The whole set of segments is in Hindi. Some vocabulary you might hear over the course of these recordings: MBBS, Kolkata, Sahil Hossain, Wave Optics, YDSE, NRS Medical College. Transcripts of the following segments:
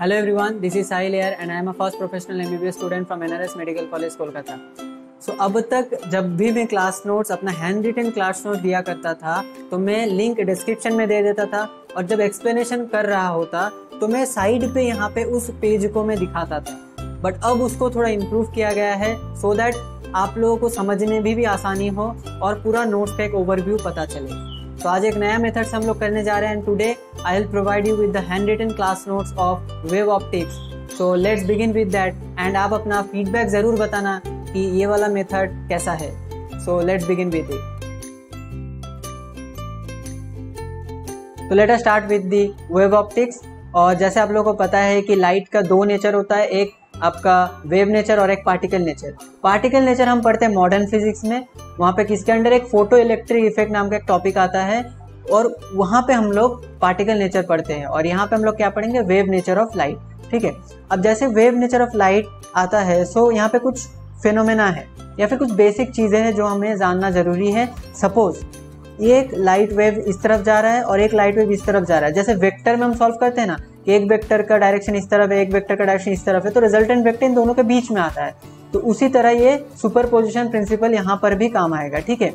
Hello everyone, this is Sahil here and I am a first professional MBBS student from NRS Medical College, Kolkata. So अब तक जब भी मैं क्लास नोट्स अपना हैंड रिटन क्लास नोट दिया करता था तो मैं लिंक डिस्क्रिप्शन में दे देता था और जब एक्सप्लेनेशन कर रहा होता तो मैं साइड पे यहाँ पे उस पेज को मैं दिखाता था, बट अब उसको थोड़ा इम्प्रूव किया गया है सो दैट आप लोगों को समझने भी आसानी हो और पूरा नोट्स का एक ओवरव्यू पता चले। तो आज एक नया मेथड से हम लोग करने जा रहे हैं। Today I will provide you with the handwritten class notes of wave optics. So let's begin with that and आप अपना फीडबैक जरूर बताना कि ये वाला मेथड कैसा है। So let's begin with it. तो let us start with the wave optics. और जैसे आप लोगों को पता है कि लाइट का दो नेचर होता है, एक आपका वेव नेचर और एक पार्टिकल नेचर। पार्टिकल नेचर हम पढ़ते हैं मॉडर्न फिजिक्स में, वहाँ पे किसके अंडर एक फोटो इलेक्ट्रिक इफेक्ट नाम का एक टॉपिक आता है और वहाँ पे हम लोग पार्टिकल नेचर पढ़ते हैं और यहाँ पे हम लोग क्या पढ़ेंगे, वेव नेचर ऑफ लाइट। ठीक है, अब जैसे वेव नेचर ऑफ लाइट आता है सो यहाँ पे कुछ फिनोमेना है या फिर कुछ बेसिक चीज़ें हैं जो हमें जानना जरूरी है। सपोज एक लाइट वेव इस तरफ जा रहा है और एक लाइट वेव इस तरफ जा रहा है। जैसे वेक्टर में हम सॉल्व करते हैं ना, एक वेक्टर का डायरेक्शन इस तरफ है, एक वेक्टर का डायरेक्शन इस तरफ है, तो रिजल्टेंट वेक्टर इन दोनों के बीच में आता है। तो उसी तरह ये सुपरपोजिशन प्रिंसिपल यहाँ पर भी काम आएगा। ठीक है,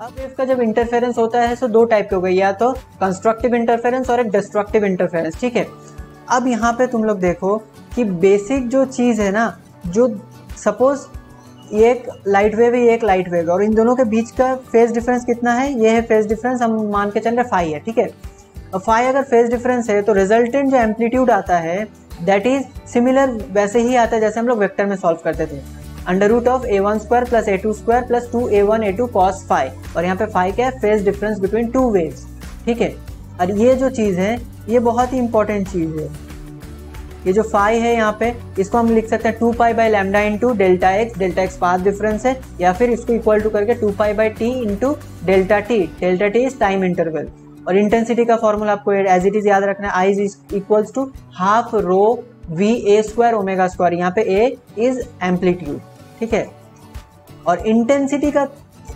अब वेव का जब इंटरफेरेंस होता है सो दो टाइप के हो गए, या तो कंस्ट्रक्टिव इंटरफेरेंस और एक डिस्ट्रक्टिव इंटरफेरेंस। ठीक है, अब यहाँ पे तुम लोग देखो कि बेसिक जो चीज़ है ना, जो सपोज ये एक लाइट वेव है, ये एक लाइट वेव है और इन दोनों के बीच का फेज डिफरेंस कितना है, ये है फेज डिफरेंस, हम मान के चल रहे फाई है। ठीक है, फाई अगर फेज डिफरेंस है तो रिजल्टेंट जो एम्पलीट्यूड आता है दैट इज सिमिलर वैसे ही आता है जैसे हम लोग वेक्टर में सॉल्व करते थे, under root of a1² plus a2² plus 2a1a2 cos phi. और यहाँ पे फाई क्या है, phase difference between two waves. ठीक है, और ये जो चीज़ है ये बहुत ही इंपॉर्टेंट चीज़ है। ये जो फाई है यहाँ पे इसको हम लिख सकते हैं 2π/λ into delta x. Delta x path difference है, या फिर इसको इक्वल टू करके 2π/t into delta T. Delta T is time interval. और इंटेंसिटी का फॉर्मूला आपको एज इट इज याद रखना है, I is equals to half rho V A square omega square. यहाँ पे ए इज एम्पलीट्यूड। ठीक है, और इंटेंसिटी का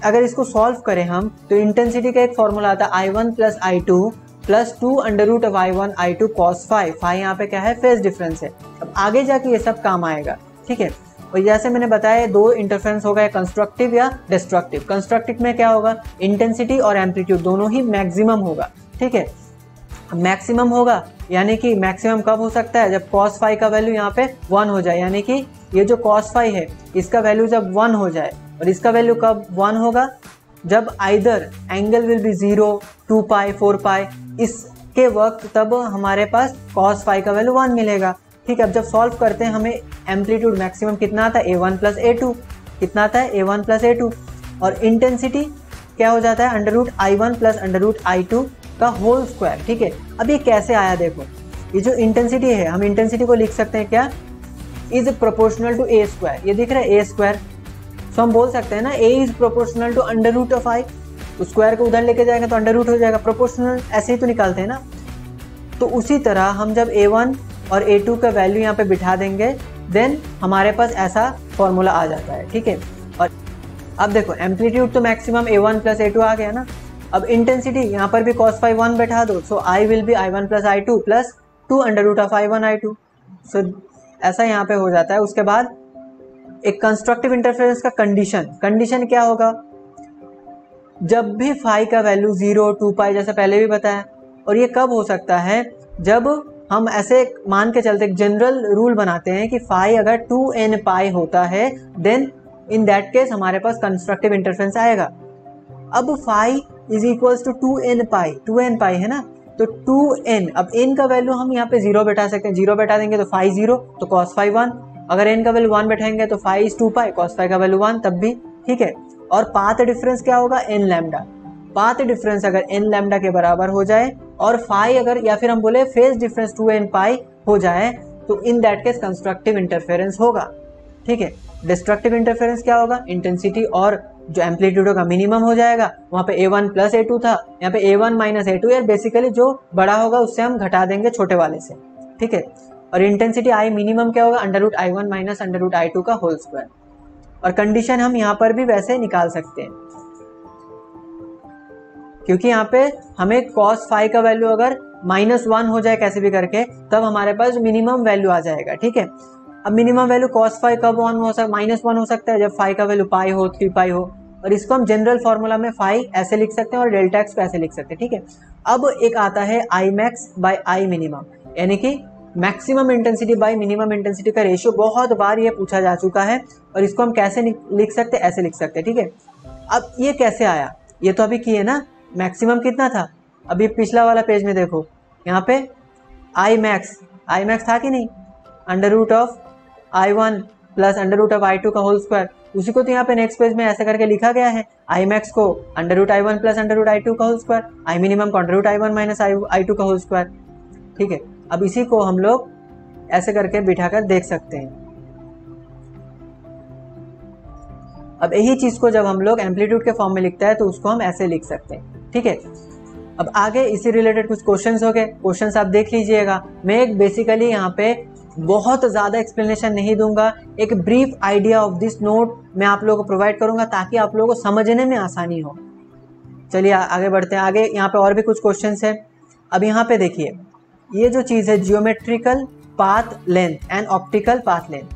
अगर इसको सॉल्व करें हम तो इंटेंसिटी का एक फॉर्मूला आता है i1 + i2 plus 2√(i1i2 cos phi. Phi यहाँ पे क्या है, फेज डिफरेंस है। अब आगे जाके ये सब काम आएगा। ठीक है, और जैसे मैंने बताया दो इंटरफेरेंस होगा, कंस्ट्रक्टिव या डिस्ट्रक्टिव। कंस्ट्रक्टिव में क्या होगा, इंटेंसिटी और एम्पलीट्यूड दोनों ही मैक्सिमम होगा। ठीक है, मैक्सिमम होगा यानी कि मैक्सिमम कब हो सकता है, जब cos फाई का वैल्यू यहाँ पे 1 हो जाए, यानी कि ये जो cos फाई है इसका वैल्यू जब 1 हो जाए। और इसका वैल्यू कब 1 होगा, जब आइदर एंगल विल बी 0, 2π, 4π इसके वक्त, तब हमारे पास cos फाई का वैल्यू 1 मिलेगा। ठीक है, अब जब सॉल्व करते हैं हमें एम्पलीट्यूड मैक्सिमम कितना आता है, a1 + a2। कितना आता है, a1 + a2। और इंटेंसिटी क्या हो जाता है, √(i1 + √(i2) का होल स्क्वायर। ठीक है, अब ये कैसे आया देखो, ये जो इंटेंसिटी है हम इंटेंसिटी को लिख सकते हैं क्या, is proportional to A square. ये दिख रहा है ए स्क्वायर, सो हम बोल सकते हैं ना ए इज प्रोपोर्शनल टू √i। तो स्क्वायर को उधर लेके जाएंगे तो अंडर रूट हो जाएगा, प्रोपोर्शनल ऐसे ही तो निकालते हैं ना। तो उसी तरह हम जब a1 और a2 का वैल्यू यहाँ पे बिठा देंगे देन हमारे पास ऐसा फॉर्मूला आ जाता है। ठीक है, और अब देखो एम्पलीट्यूड तो मैक्सिमम a1 + a2 आ गया ना। अब इंटेंसिटी यहाँ पर भी cos फाई 1 बैठा दो, so I will be i1 + i2 plus 2√(i1i2)। So ऐसा यहाँ पे हो जाता है। उसके बाद एक कंस्ट्रक्टिव इंटरफेरेंस का कंडीशन क्या होगा, जब भी फाई का वैल्यू 0, 2π जैसे पहले भी बताया। और ये कब हो सकता है, जब हम ऐसे मान के चलते एक जनरल रूल बनाते हैं कि फाई अगर 2n π होता है देन इन दैट केस हमारे पास कंस्ट्रक्टिव इंटरफेरेंस आएगा। अब phi is equals to 2n π है ना, तो 2n, अब n का वैल्यू हम यहाँ पे 0 बैठा सकते हैं। 0 बैठा देंगे तो फाई 0, तो cos फाई 1। अगर n का वैल्यू 1 बैठाएंगे तो फाई इज 2π, cos फाई का वैल्यू 1 तब भी। ठीक है, और पाथ डिफरेंस क्या होगा, n लैम्डा। पाथ डिफरेंस अगर n लैम्डा के बराबर हो जाए और फाई अगर, या फिर हम बोले फेज डिफरेंस 2n π हो जाए, तो in that case constructive interference होगा। ठीक है, डिस्ट्रक्टिव इंटरफेरेंस क्या होगा, इंटेंसिटी और जो एम्पलीट्यूड होगा मिनिमम हो जाएगा। वहाँ पे a1 + a2 था, यहाँ पे a1 - a2 है। बेसिकली जो बड़ा होगा उससे हम घटा देंगे छोटे वाले से। ठीक है, और इंटेंसिटी आई मिनिमम क्या होगा, √i1 - √i2 का होल स्क्वायर। और कंडीशन हम यहाँ पर भी वैसे निकाल सकते हैं, क्योंकि यहाँ पे हमें cos फाई का वैल्यू अगर -1 हो जाए कैसे भी करके, तब हमारे पास मिनिमम वैल्यू आ जाएगा। ठीक है, अब मिनिमम वैल्यू कॉस फाइव कब ऑन हो सकता, -1 हो सकता है जब फाइव का वैल्यू पाई हो, 3 पाई हो, और इसको हम जनरल फॉर्मूला में फाइव ऐसे लिख सकते हैं और डेल्टा एक्स को ऐसे लिख सकते हैं। ठीक है, अब एक आता है I max by I minimum, यानी कि maximum intensity by minimum intensity का रेशियो। बहुत बार ये पूछा जा चुका है और इसको हम कैसे लिख सकते हैं, ऐसे लिख सकते हैं। ठीक है, अब ये कैसे आया, ये तो अभी किए ना, मैक्सिमम कितना था, अभी पिछला वाला पेज में देखो यहाँ पे आई मैक्स था कि नहीं, under root of I1 plus under root of I2 का होल स्क्वायर, उसी को तो यहाँ पे नेक्स्ट पेज में ऐसे करके लिखा गया है, आई मैक्स को under root I1 plus under root I2 का होल स्क्वायर, आई मिनिमम को under root I1 minus I2 का होल स्क्वायर। ठीक है, अब इसी को हम लोग ऐसे करके बिठाकर देख सकते हैं। अब यही चीज को जब हम लोग एम्पलीट्यूड के फॉर्म में लिखता है तो उसको हम ऐसे लिख सकते हैं। ठीक है, अब आगे इसी रिलेटेड कुछ क्वेश्चंस हो गए, क्वेश्चंस आप देख लीजिएगा। मैं एक बेसिकली यहाँ पे बहुत ज़्यादा एक्सप्लेनेशन नहीं दूंगा, एक brief idea of this note मैं आप लोगों को प्रोवाइड करूंगा ताकि आप लोगों को समझने में आसानी हो। चलिए आगे बढ़ते हैं। आगे यहाँ पे और भी कुछ क्वेश्चंस है। अब यहाँ पे देखिए, ये जो चीज़ है geometrical path length and optical path length,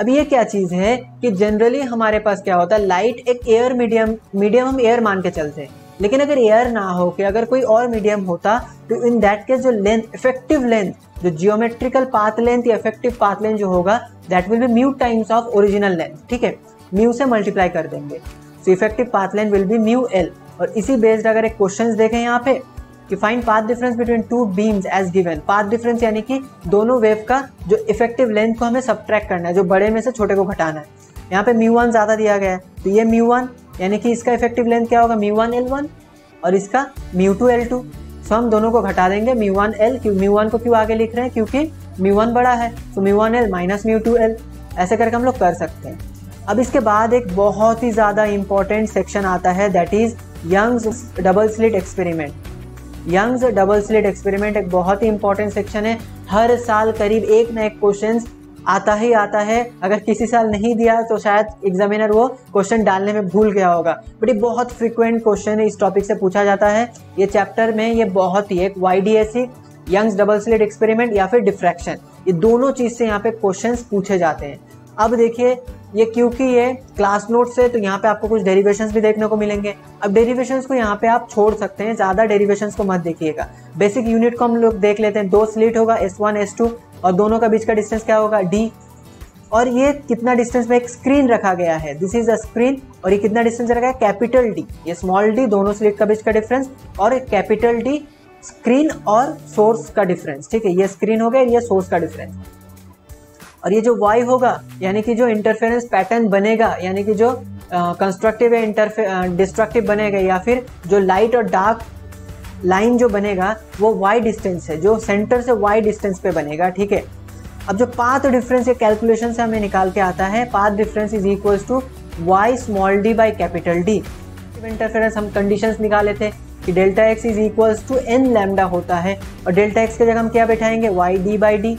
अब ये क्या चीज़ है कि जनरली हमारे पास क्या होता है, लाइट एक एयर मीडियम हम एयर मान के चलते हैं, लेकिन अगर एयर ना हो के अगर कोई और मीडियम होता तो इन दैट केस जो लेंथ, इफेक्टिव लेंथ, जो जियोमेट्रिकल पाथ लेंथ या इफेक्टिव पाथ लेंथ जो होगा, that will be mu times of original length. ठीक है, म्यू से मल्टीप्लाई कर देंगे, so effective path length will be mu L. और इसी बेस्ड अगर एक क्वेश्चन देखें यहाँ पे कि find path difference between two beams as given, path difference यानी कि दोनों वेव का जो इफेक्टिव लेंथ को हमें सब्ट्रैक्ट करना है, जो बड़े में से छोटे को घटाना है। यहाँ पे μ1 ज़्यादा दिया गया है तो ये μ1 यानी कि इसका इफेक्टिव लेंथ क्या होगा μ1L1 और इसका μ2L2, सो हम दोनों को घटा देंगे μ1L, μ1 को क्यों आगे लिख रहे हैं, क्योंकि μ1 बड़ा है, सो μ1L माइनस μ2L, ऐसे करके हम लोग कर सकते हैं। अब इसके बाद एक बहुत ही ज़्यादा इम्पॉर्टेंट सेक्शन आता है, that is Young's double slit experiment. Young's double slit experiment एक बहुत ही इंपॉर्टेंट सेक्शन है, हर साल करीब एक ना एक क्वेश्चन आता ही आता है, अगर किसी साल नहीं दिया तो शायद एग्जामिनर वो क्वेश्चन डालने में भूल गया होगा, बट ये बहुत फ्रिक्वेंट क्वेश्चन है, इस टॉपिक से पूछा जाता है। ये चैप्टर में ये बहुत ही एक YDSE Young's double slit experiment या फिर डिफ्रैक्शन, ये दोनों चीज़ से यहाँ पे क्वेश्चंस पूछे जाते हैं। अब देखिए ये क्योंकि ये क्लास नोट्स है तो यहाँ पे आपको कुछ डेरिवेशंस भी देखने को मिलेंगे। अब डेरिवेशंस को यहाँ पे आप छोड़ सकते हैं, ज़्यादा डेरिवेशंस को मत देखिएगा, बेसिक यूनिट को हम लोग देख लेते हैं। 2 स्लिट होगा S1 S2 और दोनों का बीच का डिस्टेंस क्या होगा d, और ये कितना डिस्टेंस में एक स्क्रीन रखा गया है, दिस इज अ स्क्रीन, और ये कितना डिस्टेंस रखा है कैपिटल D, ये स्मॉल d दोनों स्लिट का बीच का डिफरेंस, और कैपिटल D स्क्रीन और सोर्स का डिफरेंस। ठीक है, ये स्क्रीन हो गया, ये सोर्स का डिफरेंस, और ये जो y होगा यानी कि जो इंटरफेरेंस पैटर्न बनेगा, यानी कि जो कंस्ट्रक्टिव या डिस्ट्रक्टिव बनेगा या फिर जो लाइट और डार्क लाइन जो बनेगा वो y डिस्टेंस है, जो सेंटर से y डिस्टेंस पे बनेगा। ठीक है, अब जो पाथ डिफरेंस ये कैलकुलेशन से हमें निकाल के आता है, path difference is equals to y small d by capital D। Interference हम कंडीशंस निकाले थे कि delta x is equals to n lambda होता है, और डेल्टा x की जगह हम क्या बैठाएंगे YD by D,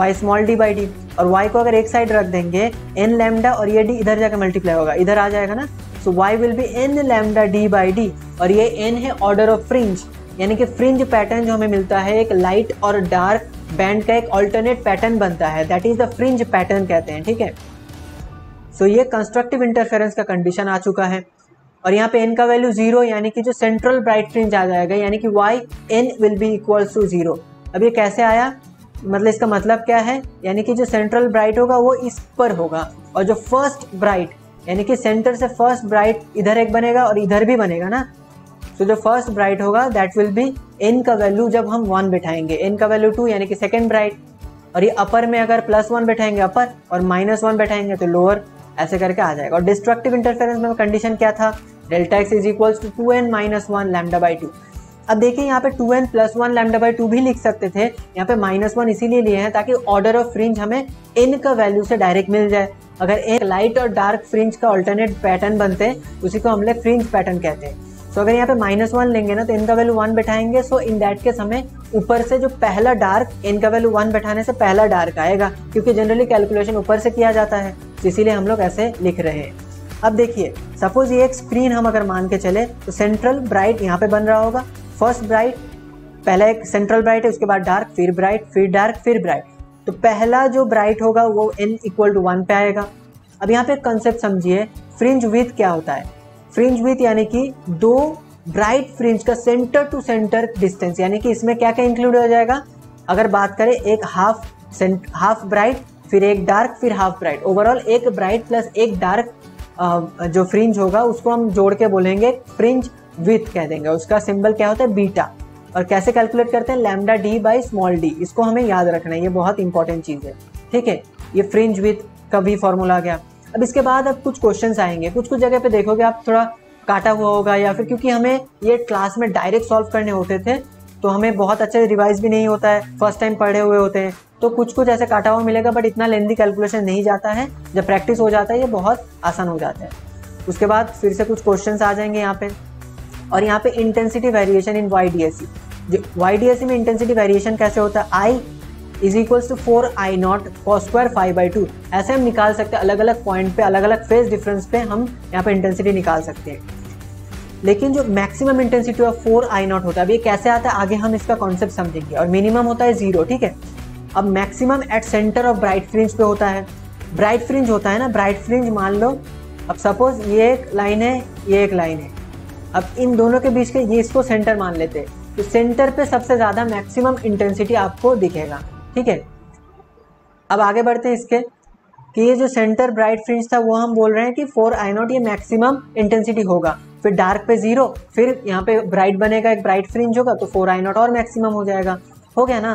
y small d by d, और y को अगर एक साइड रख देंगे n लैम्डा और ये d इधर जाकर मल्टीप्लाई होगा, इधर आ जाएगा ना, so y will be n lambda d by d, और ये n है ऑर्डर ऑफ फ्रिंज, यानी कि फ्रिंज पैटर्न जो हमें मिलता है एक लाइट और डार्क बैंड का एक ऑल्टरनेट पैटर्न बनता है, that is the fringe pattern कहते हैं। ठीक है, सो ये कंस्ट्रक्टिव इंटरफेरेंस का कंडीशन आ चुका है, और यहाँ पे n का वैल्यू 0 यानी कि जो सेंट्रल ब्राइट फ्रिंज आ जाएगा, यानी कि y n will be equals to 0। अब ये कैसे आया, मतलब इसका मतलब क्या है, यानी कि जो सेंट्रल ब्राइट होगा वो इस पर होगा, और जो फर्स्ट ब्राइट यानी कि सेंटर से फर्स्ट ब्राइट इधर एक बनेगा और इधर भी बनेगा ना, तो जो फर्स्ट ब्राइट होगा दैट विल बी n का वैल्यू, जब हम 1 बैठाएंगे n का वैल्यू 2 यानी कि सेकंड ब्राइट, और ये अपर में अगर +1 बैठाएंगे अपर और -1 बैठाएंगे तो लोअर, ऐसे करके आ जाएगा। और डिस्ट्रक्टिव इंटरफेरेंस में कंडीशन क्या था, delta x is equals to 2n-1 lambda by 2। अब देखिए यहाँ पे 2n+1 लैम्डा बाई 2 भी लिख सकते थे, यहाँ पे -1 इसीलिए लिए हैं ताकि ऑर्डर ऑफ फ्रिंज हमें n का वैल्यू से डायरेक्ट मिल जाए। अगर एक लाइट और डार्क फ्रिंज का ऑल्टरनेट पैटर्न बनते हैं उसी को हम लोग फ्रिंज पैटर्न कहते हैं। सो अगर यहाँ पे -1 लेंगे ना तो n का वैल्यू 1 बैठाएंगे, सो इन दैट केस हमें ऊपर से जो पहला डार्क, n का वैल्यू 1 बैठाने से पहला डार्क आएगा, क्योंकि जनरली कैलकुलेशन ऊपर से किया जाता है तो इसीलिए हम लोग ऐसे लिख रहे हैं। अब देखिए सपोज ये एक स्क्रीन हम अगर मान के चले तो सेंट्रल ब्राइट यहाँ पे बन रहा होगा, फर्स्ट ब्राइट पहला एक सेंट्रल ब्राइट है, उसके बाद डार्क, फिर ब्राइट, फिर डार्क, फिर ब्राइट। तो पहला जो ब्राइट होगा वो n = 1 पे आएगा। अब यहाँ पे कंसेप्ट समझिए, फ्रिंज विथ क्या होता है। फ्रिंज विथ यानी कि दो ब्राइट फ्रिंज का सेंटर टू सेंटर डिस्टेंस, यानी कि इसमें क्या क्या इंक्लूड हो जाएगा। अगर बात करें एक हाफ ब्राइट, फिर एक डार्क, फिर हाफ ब्राइट, ओवरऑल एक ब्राइट प्लस एक डार्क जो फ्रिंज होगा उसको हम जोड़ के बोलेंगे फ्रिंज विथ कह देंगे। उसका सिंबल क्या होता है, बीटा। और कैसे कैलकुलेट करते हैं, λd/d। इसको हमें याद रखना है, ये बहुत इंपॉर्टेंट चीज़ है, ठीक है। ये फ्रिंज विथ का भी फॉर्मूला आ गया। अब इसके बाद अब कुछ क्वेश्चंस आएंगे, कुछ कुछ जगह पे देखोगे आप थोड़ा काटा हुआ होगा, या फिर क्योंकि हमें ये क्लास में डायरेक्ट सॉल्व करने होते थे तो हमें बहुत अच्छे रिवाइज भी नहीं होता है, फर्स्ट टाइम पढ़े हुए होते हैं, तो कुछ कुछ ऐसे काटा हुआ मिलेगा, बट इतना लेंदी कैलकुलेशन नहीं जाता है। जब प्रैक्टिस हो जाता है ये बहुत आसान हो जाता है। उसके बाद फिर से कुछ क्वेश्चंस आ जाएंगे यहाँ पे। और यहाँ पे इंटेंसिटी वेरिएशन इन YDSE, जो YDSE में इंटेंसिटी वेरिएशन कैसे होता है, I = 4I0 cos² π/2। ऐसे हम निकाल सकते हैं, अलग अलग पॉइंट पे अलग अलग फेज डिफरेंस पे हम यहाँ पे इंटेंसिटी निकाल सकते हैं। लेकिन जो मैक्सिमम इंटेंसिटी ऑफ 4I0 होता है, अब ये कैसे आता है आगे हम इसका कॉन्सेप्ट समझेंगे। और मिनिमम होता है 0, ठीक है। अब maximum at centre of bright fringe पे होता है। ब्राइट फ्रिंज होता है ना, ब्राइट फ्रिंज मान लो अब सपोज ये एक लाइन है, ये एक लाइन है, अब इन दोनों के बीच के ये इसको सेंटर मान लेते हैं, तो सेंटर पे सबसे ज़्यादा मैक्सिमम इंटेंसिटी आपको दिखेगा, ठीक है। अब आगे बढ़ते हैं इसके कि ये जो सेंटर ब्राइट फ्रिंज था वो हम बोल रहे हैं कि 4I0 ये मैक्सिमम इंटेंसिटी होगा। फिर डार्क पे 0, फिर यहाँ पे ब्राइट बनेगा, एक ब्राइट फ्रिंज होगा तो 4I0 और मैक्सिमम हो जाएगा, हो गया ना।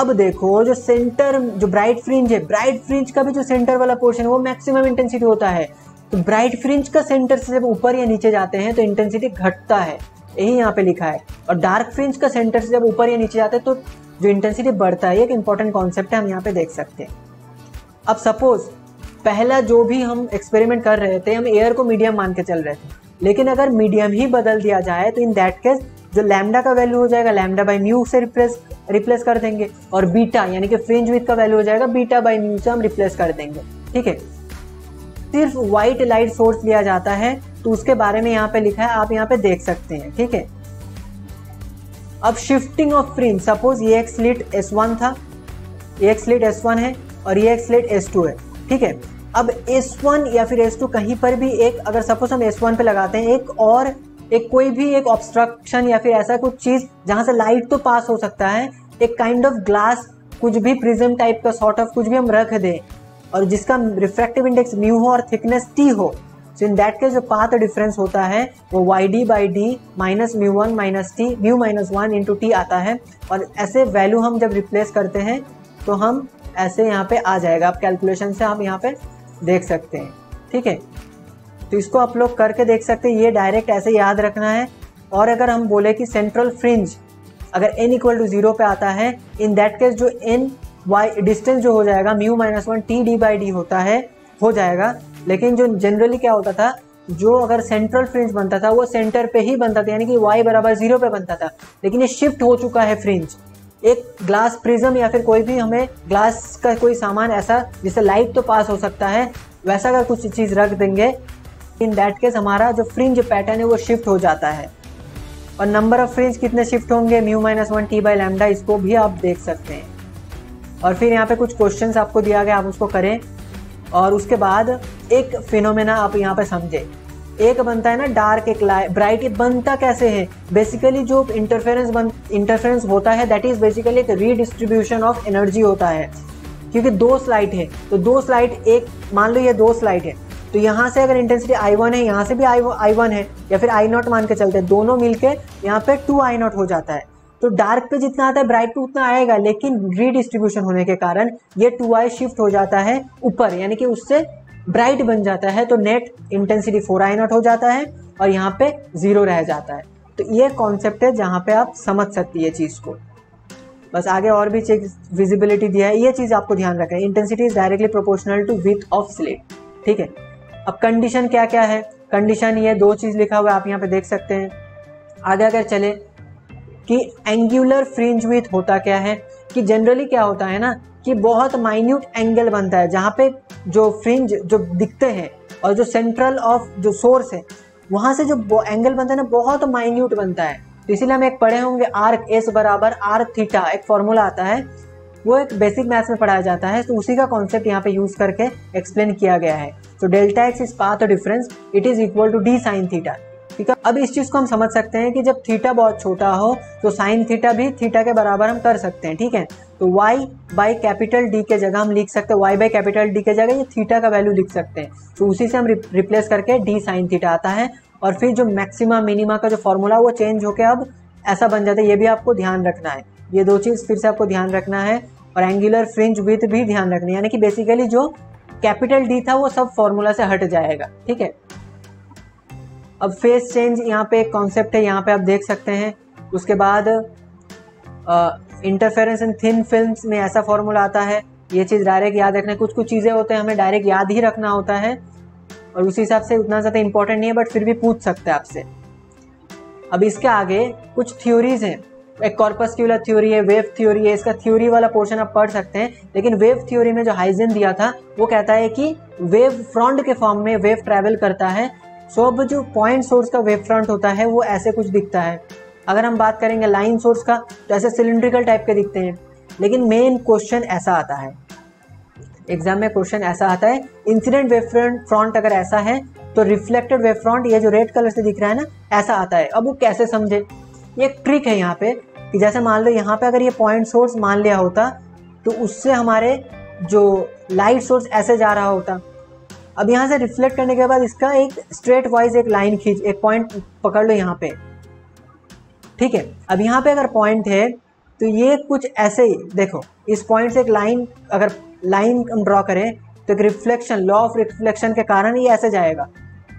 अब देखो जो सेंटर जो ब्राइट फ्रिंज है, ब्राइट फ्रिंज का भी जो सेंटर वाला पोर्शन है वो मैक्सिमम इंटेंसिटी होता है। तो ब्राइट फ्रिंज का सेंटर से जब ऊपर या नीचे जाते हैं तो इंटेंसिटी घटता है, यही यहाँ पे लिखा है। और डार्क फ्रिंज का सेंटर से जब ऊपर या नीचे जाते हैं तो जो इंटेंसिटी बढ़ता है। एक इंपॉर्टेंट कॉन्सेप्ट है, हम यहाँ पे देख सकते हैं। अब सपोज पहला जो भी हम एक्सपेरिमेंट कर रहे थे, हम एयर को मीडियम मान के चल रहे थे, लेकिन अगर मीडियम ही बदल दिया जाए तो इन दैट केस जो लैम्डा का वैल्यू हो जाएगा λ/μ से रिप्लेस कर देंगे, और बीटा यानी कि फ्रिंज विथ का वैल्यू हो जाएगा β/μ से हम रिप्लेस कर देंगे, ठीक है। सिर्फ वाइट लाइट सोर्स लिया जाता है तो उसके बारे में यहाँ पे लिखा है, आप यहाँ पे देख सकते हैं, ठीक है। अब शिफ्टिंग ऑफ फ्रिंज, सपोज ये एक स्लिट S1 था, ये एक स्लिट S1 है और ये एक स्लिट S2 है, ठीक है। अब S1 या फिर S2 कहीं पर भी एक, अगर सपोज हम S1 पे लगाते हैं एक और एक कोई भी एक ऑब्स्ट्रक्शन या फिर ऐसा कुछ चीज़ जहाँ से लाइट तो पास हो सकता है, एक काइंड ऑफ ग्लास, कुछ भी प्रिज्म टाइप का सॉर्ट ऑफ कुछ भी हम रख दें और जिसका रिफ्रैक्टिव इंडेक्स μ हो और थिकनेस t हो, सो इन दैट केस जो पाथ डिफरेंस होता है वो yd/d - μ1 - t आता है। और ऐसे वैल्यू हम जब रिप्लेस करते हैं तो हम ऐसे यहाँ पे आ जाएगा, आप कैलकुलेशन से आप यहाँ पे देख सकते हैं, ठीक है। तो इसको आप लोग करके देख सकते हैं, ये डायरेक्ट ऐसे याद रखना है। और अगर हम बोले कि सेंट्रल फ्रिंज अगर n = 0 पे आता है, इन दैट केस जो n डिस्टेंस जो हो जाएगा μ - 1 td/d होता है, हो जाएगा। लेकिन जो जनरली क्या होता था, जो अगर सेंट्रल फ्रिंज बनता था वो सेंटर पे ही बनता था, यानी कि y = 0 पे बनता था। लेकिन ये शिफ्ट हो चुका है फ्रिंज, एक ग्लास प्रिज्म या फिर कोई भी हमें ग्लास का कोई सामान ऐसा जिससे लाइट तो पास हो सकता है, वैसा अगर कुछ चीज़ रख देंगे इन दैट केस हमारा जो फ्रिंज पैटर्न है वो शिफ्ट हो जाता है। और नंबर ऑफ फ्रिंज कितने शिफ्ट होंगे μ - 1 t/λ, इसको भी आप देख सकते हैं। और फिर यहाँ पे कुछ क्वेश्चंस आपको दिया गया, आप उसको करें। और उसके बाद एक फिनोमेना आप यहाँ पे समझे, एक बनता है ना डार्क, एक ब्राइट, ये बनता कैसे है। बेसिकली जो इंटरफेरेंस होता है दैट इज बेसिकली एक रीडिस्ट्रीब्यूशन ऑफ एनर्जी होता है। क्योंकि दो स्लाइड है तो दो स्लाइड, एक मान लो ये दो स्लाइड है तो यहाँ से अगर इंटेंसिटी I1 है, यहाँ से भी I1 है या फिर I0 मान के चलते हैं, दोनों मिलके यहाँ पे 2I0 हो जाता है। तो डार्क पे जितना आता है ब्राइट पे उतना आएगा, लेकिन रीडिस्ट्रीब्यूशन होने के कारण ये 2I शिफ्ट हो जाता है ऊपर, यानी कि उससे ब्राइट बन जाता है, तो नेट इंटेंसिटी 4I0 हो जाता है और यहाँ पे 0 रह जाता है। तो ये कॉन्सेप्ट है जहाँ पे आप समझ सकती है चीज़ को। बस आगे और भी चीज विजिबिलिटी दिया है, ये चीज़ आपको ध्यान रखें, intensity is directly proportional to width of slit, ठीक है। अब कंडीशन क्या क्या है, कंडीशन ये दो चीज़ लिखा हुआ है, आप यहाँ पे देख सकते हैं। आगे अगर चले कि एंगुलर फ्रिंज विथ होता क्या है, कि जनरली क्या होता है ना कि बहुत माइन्यूट एंगल बनता है जहाँ पे जो फ्रिंज जो दिखते हैं और जो सेंट्रल ऑफ जो सोर्स है वहाँ से जो एंगल बनता है ना बहुत माइन्यूट बनता है। तो इसीलिए हम एक पढ़े होंगे आर एस बराबर आर थीटा, एक फॉर्मूला आता है, वो एक बेसिक मैथ्स में पढ़ाया जाता है, तो उसी का कॉन्सेप्ट यहाँ पे यूज़ करके एक्सप्लेन किया गया है। तो delta x is path difference, it is equal to D sine theta. ठीक है, अब इस चीज़ को हम समझ सकते हैं कि जब थीटा बहुत छोटा हो तो साइन थीटा भी थीटा के बराबर हम कर सकते हैं। ठीक है, तो y बाई कैपिटल डी के जगह हम लिख सकते हैं, y बाई कैपिटल डी के जगह ये थीटा का वैल्यू लिख सकते हैं, तो उसी से हम रिप्लेस करके d साइन थीटा आता है। और फिर जो मैक्सिमा मिनिमा का जो फॉर्मूला वो चेंज होकर अब ऐसा बन जाता है, ये भी आपको ध्यान रखना है, ये दो चीज़ फिर से आपको ध्यान रखना है। और एंगुलर फ्रिंज विथ भी ध्यान रखना है, यानी कि बेसिकली जो कैपिटल डी था वो सब फॉर्मूला से हट जाएगा। ठीक है, अब फेस चेंज यहाँ पे एक कॉन्सेप्ट है, यहाँ पे आप देख सकते हैं। उसके बाद इंटरफेरेंस इन थिन फिल्म्स में ऐसा फॉर्मूला आता है, ये चीज़ डायरेक्ट याद रखना है। कुछ कुछ चीज़ें होते हैं हमें डायरेक्ट याद ही रखना होता है और उसी हिसाब से उतना ज़्यादा इंपॉर्टेंट नहीं है, बट फिर भी पूछ सकते हैं आपसे। अब इसके आगे कुछ थ्योरीज हैं, एक कॉर्पस्क्यूलर थ्योरी है, वेव थ्योरी है, इसका थ्योरी वाला पोर्शन आप पढ़ सकते हैं। लेकिन वेव थ्योरी में जो हाइजेन दिया था वो कहता है कि वेव फ्रंट के फॉर्म में वेव ट्रैवल करता है, सो अब जो पॉइंट सोर्स का वेव फ्रंट होता है वो ऐसे कुछ दिखता है। अगर हम बात करेंगे लाइन सोर्स का तो ऐसे सिलिंड्रिकल टाइप के दिखते हैं। लेकिन मेन क्वेश्चन ऐसा आता है, एग्जाम में क्वेश्चन ऐसा आता है, इंसिडेंट वेव फ्रंट अगर ऐसा है तो रिफ्लेक्टेड वेव फ्रंट ये जो रेड कलर से दिख रहा है ना, ऐसा आता है। अब वो कैसे समझे, ये एक ट्रिक है यहाँ पे कि जैसे मान लो यहाँ पे अगर ये पॉइंट सोर्स मान लिया होता तो उससे हमारे जो लाइट सोर्स ऐसे जा रहा होता। अब यहाँ से रिफ्लेक्ट करने के बाद इसका एक स्ट्रेट वाइज एक लाइन खींच, एक पॉइंट पकड़ लो यहाँ पे। ठीक है, अब यहाँ पे अगर पॉइंट है तो ये कुछ ऐसे ही देखो, इस पॉइंट से एक लाइन, अगर लाइन हम ड्रॉ करें तो एक रिफ्लेक्शन, लॉ ऑफ रिफ्लेक्शन के कारण ये ऐसे जाएगा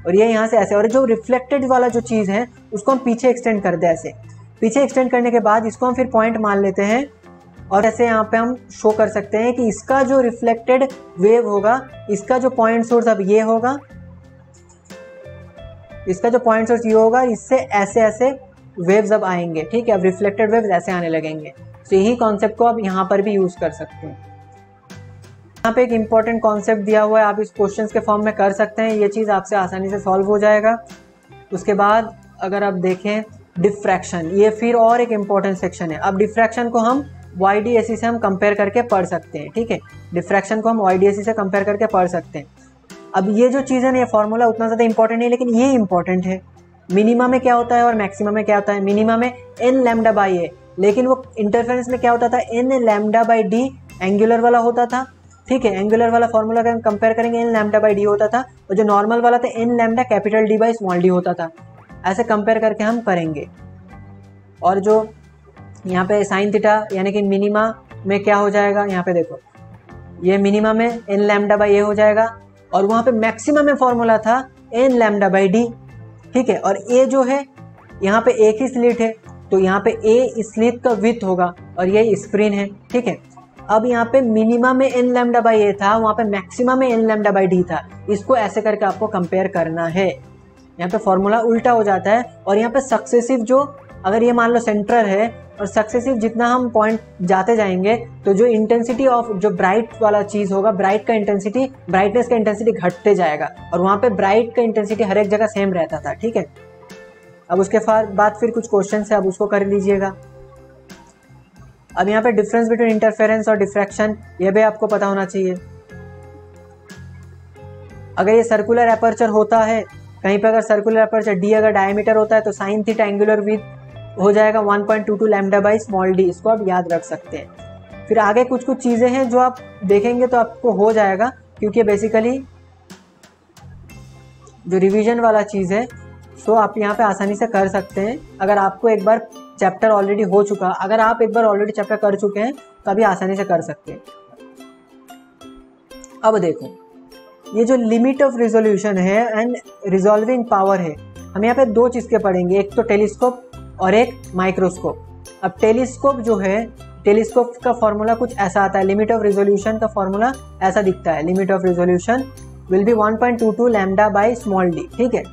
और ये यहाँ से ऐसे, और जो रिफ्लेक्टेड वाला जो चीज़ है उसको हम पीछे एक्सटेंड कर दें। ऐसे पीछे एक्सटेंड करने के बाद इसको हम फिर पॉइंट मान लेते हैं और ऐसे यहाँ पे हम शो कर सकते हैं कि इसका जो रिफ्लेक्टेड वेव होगा, इसका जो पॉइंट सोर्स अब ये होगा, इसका जो पॉइंट सोर्स ये होगा, इससे ऐसे ऐसे वेव्स अब आएंगे। ठीक है, अब रिफ्लेक्टेड वेव्स ऐसे आने लगेंगे। तो यही कॉन्सेप्ट को आप यहाँ पर भी यूज़ कर सकते हैं। यहाँ पे एक इम्पॉर्टेंट कॉन्सेप्ट दिया हुआ है, आप इस क्वेश्चन के फॉर्म में कर सकते हैं, ये चीज़ आपसे आसानी से सॉल्व हो जाएगा। उसके बाद अगर आप देखें डिफ्रैक्शन, ये फिर और एक इम्पॉर्टेंट सेक्शन है। अब डिफ्रैक्शन को हम YDSE से हम कंपेयर करके पढ़ सकते हैं। ठीक है, डिफ्रैक्शन को हम YDSE से कंपेयर करके पढ़ सकते हैं। अब ये जो चीज़ है ना, ये फॉर्मूला उतना ज़्यादा इंपॉर्टेंट नहीं, लेकिन ये इंपॉर्टेंट है। मिनिमा में क्या होता है और मैक्सिमा में क्या होता है, मिनिमा में n लैम्डा बाई ए, लेकिन वो इंटरफेरेंस में क्या होता था, n lambda by D angular वाला होता था। ठीक है, एंगुलर वाला फॉर्मूला का हम कंपेयर करेंगे, n लैम्डा बाई डी होता था, और जो नॉर्मल वाला था n lambda capital D by small D होता था। ऐसे कंपेयर करके हम करेंगे। और जो यहाँ पे साइन थीटा यानी कि मिनिमा में क्या हो जाएगा, यहाँ पे देखो, ये मिनिमा में n लैम्डा बाई ए हो जाएगा, और वहाँ पे मैक्सिमा में फॉर्मूला था n लैम्डा बाई डी। ठीक है, और ए जो है यहाँ पे एक ही स्लिट है, तो यहाँ पे ए स्लिट का विड्थ होगा और ये स्क्रीन है। ठीक है, अब यहाँ पे मिनिमा में n लैम्डा बाई ए था, वहाँ पे मैक्सिमा में n लैम्डा बाई डी था। इसको ऐसे करके आपको कंपेयर करना है। यहाँ पे फॉर्मूला उल्टा हो जाता है, और यहाँ पे सक्सेसिव जो, अगर ये मान लो सेंटर है, और सक्सेसिव जितना हम पॉइंट जाते जाएंगे तो जो इंटेंसिटी ऑफ जो ब्राइट वाला चीज़ होगा, ब्राइट का इंटेंसिटी, ब्राइटनेस का इंटेंसिटी घटते जाएगा, और वहाँ पे ब्राइट का इंटेंसिटी हर एक जगह सेम रहता था। ठीक है, अब उसके बाद फिर कुछ क्वेश्चन है, अब उसको कर लीजिएगा। अब यहाँ पे डिफरेंस बिटवीन इंटरफेरेंस और डिफ्रैक्शन, यह भी आपको पता होना चाहिए। अगर ये सर्कुलर एपर्चर होता है कहीं पर, अगर सर्कुलर एपर्चर डी अगर डायमीटर होता है तो साइन थीटा एंगुलर विड्थ हो जाएगा 1.22 लैम्डा बाई स्मॉल डी। इसको आप याद रख सकते हैं। फिर आगे कुछ कुछ चीज़ें हैं जो आप देखेंगे तो आपको हो जाएगा, क्योंकि बेसिकली जो रिवीजन वाला चीज़ है सो आप यहाँ पे आसानी से कर सकते हैं। अगर आपको एक बार चैप्टर ऑलरेडी हो चुका, अगर आप एक बार ऑलरेडी चैप्टर कर चुके हैं तो अभी आसानी से कर सकते हैं। अब देखो, ये जो लिमिट ऑफ रिजोल्यूशन है एंड रिजॉल्विंग पावर है, हम यहाँ पे दो चीज़ के पढ़ेंगे, एक तो टेलीस्कोप और एक माइक्रोस्कोप। अब टेलीस्कोप जो है, टेलीस्कोप का फॉर्मूला कुछ ऐसा आता है, लिमिट ऑफ रिजोल्यूशन का फॉर्मूला ऐसा दिखता है, limit of resolution will be 1.22 lambda by small D. ठीक है,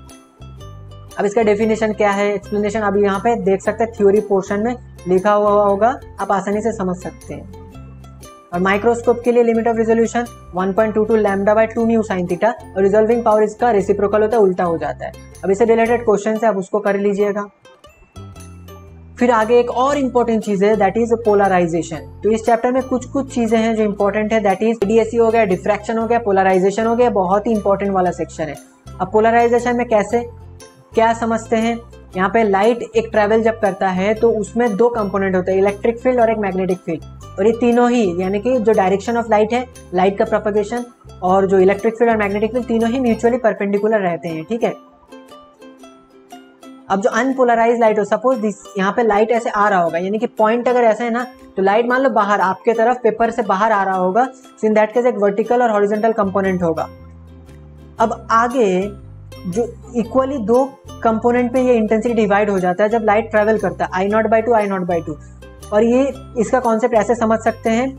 अब इसका डेफिनेशन क्या है, एक्सप्लेनेशन अभी यहाँ पे देख सकते हैं, थ्योरी पोर्शन में लिखा हुआ होगा, आप आसानी से समझ सकते हैं। और माइक्रोस्कोप के लिए limit of resolution 1.22 lambda by 2 mu sine theta, और रिजॉल्विंग पावर इसका रेसिप्रोकल होता है, उल्टा हो जाता है। अब इससे रिलेटेड क्वेश्चन है, आप उसको कर लीजिएगा। फिर आगे एक और इम्पोर्टेंट चीज है दैट इज पोलराइजेशन। तो इस चैप्टर में कुछ कुछ चीजें हैं जो इंपॉर्टेंट है, दैट इज डीएसई हो गया, डिफ्रैक्शन हो गया, पोलराइजेशन हो गया, बहुत ही इंपॉर्टेंट वाला सेक्शन है। अब पोलराइजेशन में कैसे क्या समझते हैं, यहाँ पे लाइट एक ट्रैवल जब करता है तो उसमें दो कंपोनेंट होते हैं, इलेक्ट्रिक फील्ड और एक मैग्नेटिक फील्ड, और ये तीनों ही यानी कि जो डायरेक्शन ऑफ लाइट है, लाइट का प्रोपगेशन और जो इलेक्ट्रिक फील्ड और मैग्नेटिक फील्ड तीनों ही म्यूचुअली परपेंडिकुलर रहते हैं, ठीक है। अब जो अनपोलराइज लाइट हो, सपोज दिस यहाँ पे लाइट ऐसे आ रहा होगा, यानी कि पॉइंट अगर ऐसा है ना तो लाइट मान लो बाहर आपके तरफ पेपर से बाहर आ रहा होगा, सो इन दैट केस एक वर्टिकल और हॉरिजॉन्टल कंपोनेंट होगा। अब आगे जो इक्वली दो कंपोनेंट पे ये इंटेंसिटी डिवाइड हो जाता है जब लाइट ट्रेवल करता है, I0/2 I0/2, और ये इसका कॉन्सेप्ट ऐसे समझ सकते हैं।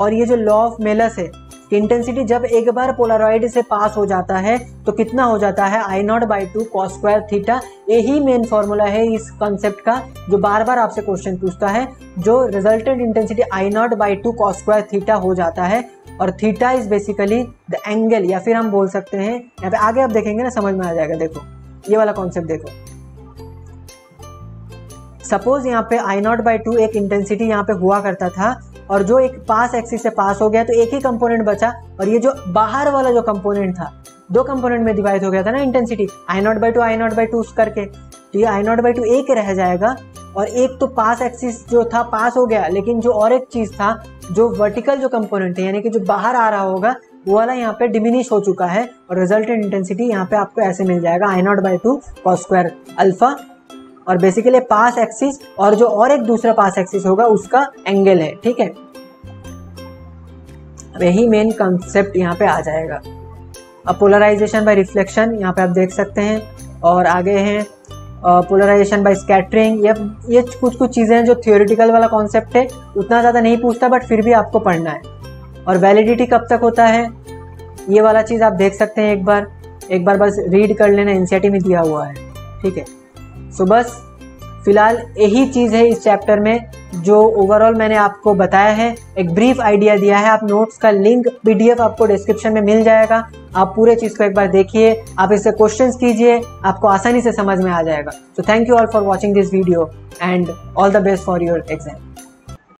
और ये जो लॉ ऑफ मेलस है कि इंटेंसिटी जब एक बार पोलरॉइड से पास हो जाता है तो कितना हो जाता है, I0/2 cos² थीटा। यही मेन फॉर्मूला है इस कॉन्सेप्ट का जो बार बार आपसे क्वेश्चन पूछता है, जो resultant intensity I0/2 cos² theta हो जाता है, और theta is basically the angle, या फिर हम बोल सकते हैं, यहाँ पे आगे आप देखेंगे ना समझ में आ जाएगा। देखो ये वाला कॉन्सेप्ट देखो, सपोज यहाँ पे I0/2 एक इंटेंसिटी यहाँ पे हुआ करता था, और जो एक पास एक्सिस से पास हो गया तो एक ही कंपोनेंट बचा, और ये जो बाहर वाला जो कंपोनेंट था दो कंपोनेंट में डिवाइड हो गया था ना इंटेंसिटी, I0/2 I0/2 करके, तो ये I0/2 एक रह जाएगा, और एक तो पास एक्सिस जो था पास हो गया, लेकिन जो और एक चीज था जो वर्टिकल जो कंपोनेंट है यानी कि जो बाहर आ रहा होगा वो वाला यहाँ पे डिमिनिश हो चुका है, और रिजल्टेंट इंटेंसिटी यहाँ पे आपको ऐसे मिल जाएगा I0/2 cos²α, और बेसिकली पास एक्सिस और जो और एक दूसरा पास एक्सिस होगा उसका एंगल है, ठीक है। यही मेन कंसेप्ट यहाँ पे आ जाएगा। अब पोलराइजेशन बाय रिफ्लेक्शन यहाँ पे आप देख सकते हैं, और आगे हैं पोलराइजेशन बाय स्कैटरिंग। ये कुछ कुछ चीज़ें हैं जो थियोरिटिकल वाला कॉन्सेप्ट है, उतना ज़्यादा नहीं पूछता बट फिर भी आपको पढ़ना है। और वैलिडिटी कब तक होता है ये वाला चीज़ आप देख सकते हैं, एक बार बस रीड कर लेना, एनसीईआरटी में दिया हुआ है, ठीक है। सो बस फिलहाल यही चीज़ है इस चैप्टर में जो ओवरऑल मैंने आपको बताया है, एक ब्रीफ आइडिया दिया है। आप नोट्स का लिंक PDF आपको डिस्क्रिप्शन में मिल जाएगा, आप पूरे चीज़ को एक बार देखिए, आप इससे क्वेश्चंस कीजिए, आपको आसानी से समझ में आ जाएगा। So thank you all for watching this video and all the best for your exam.